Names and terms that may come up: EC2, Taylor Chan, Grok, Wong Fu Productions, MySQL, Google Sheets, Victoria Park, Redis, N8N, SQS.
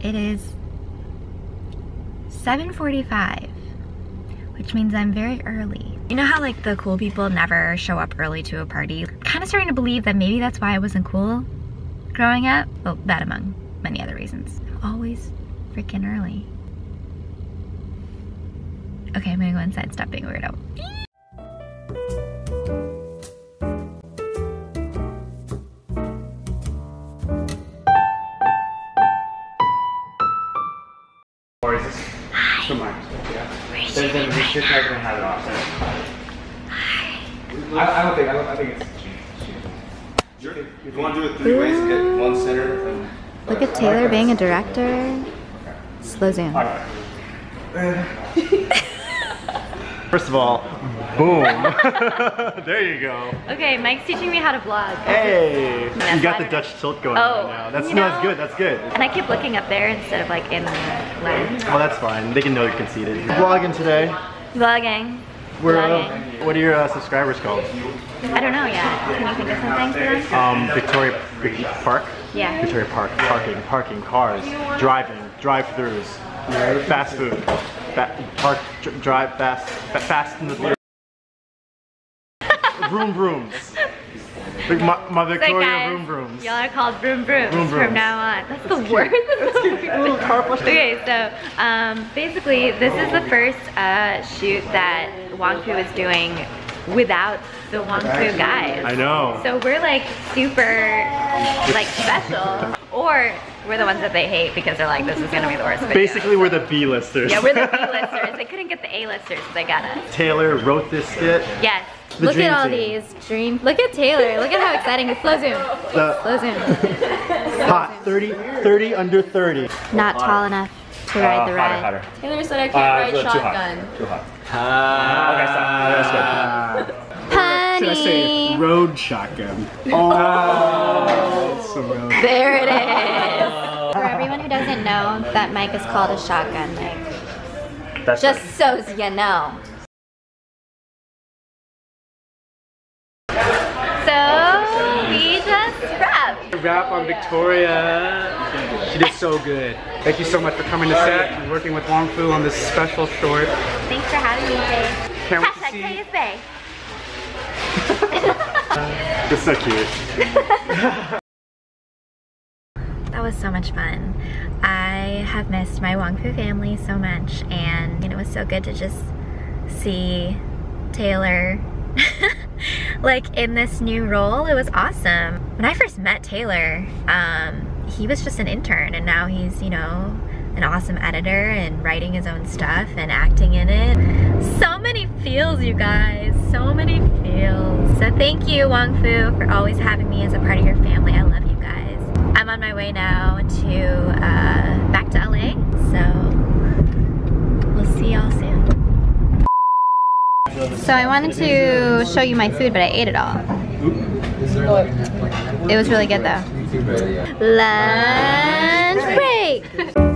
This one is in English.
It is 7:45, which means I'm very early. You know how like the cool people never show up early to a party? I'm kind of starting to believe that maybe that's why I wasn't cool growing up. Well, that among many other reasons. I'm always freaking early. Okay, I'm gonna go inside and stop being a weirdo. Or is this from my perspective? Yeah. There's gonna be shit not gonna have it off. I don't think it's changed. If you want to do it three ways, get one center and look at Taylor like being a director. Okay. Slows down. All right. First of all, boom. There you go. Okay, Mike's teaching me how to vlog. Hey! You got the Dutch tilt going right now. That's, no, that's good, that's good. And I keep looking up there instead of like in the lens. Oh, that's fine. They can know you're conceited. Vlogging today. Vlogging. What are your subscribers called? I don't know yet. Can you think of something for them? Victoria Park? Yeah. Victoria Park. Parking, cars, driving, drive-thrus. Fast food, fast in the theater. Vroom brooms. My Victoria vroom brooms. Y'all are called vroom brooms from now on. That's the word. Okay, so basically this is the first shoot that Wong Fu is doing without the Wong Fu guys. I know. So we're like super like special. Or we're the ones that they hate because they're like, this is gonna be the worst video. Basically, we're the B-listers. Yeah, we're the B-listers. They couldn't get the A-listers, so they got us. Taylor wrote this skit. Yes. Look at all these dreams. Look at Taylor. Look at how exciting. Slow zoom. Slow zoom. Hot. 30 under 30. Not tall enough to ride the ride. Hotter. Taylor said I can't ride shotgun. Too hot. Okay, stop. That's good. Should I say road shotgun? Oh, there it is. For everyone who doesn't know, that mic is called a shotgun mic. That's just right. So you know. So we just wrapped. Wrap on Victoria. She did so good. Thank you so much for coming to set and working with Wong Fu on this special short. Thanks for having me, Faye. Can't wait to see you. That's so cute. That was so much fun. I have missed my Wong Fu family so much, and it was so good to just see Taylor like in this new role. It was awesome. When I first met Taylor, he was just an intern, and now he's, you know, an awesome editor and writing his own stuff and acting in it. So many feels, you guys. So many feels. So thank you, Wong Fu, for always having me as a part of your family. I love you guys. I'm on my way now to back to LA, so we'll see y'all soon. So I wanted to show you my food, but I ate it all. It was really good though. Lunch break!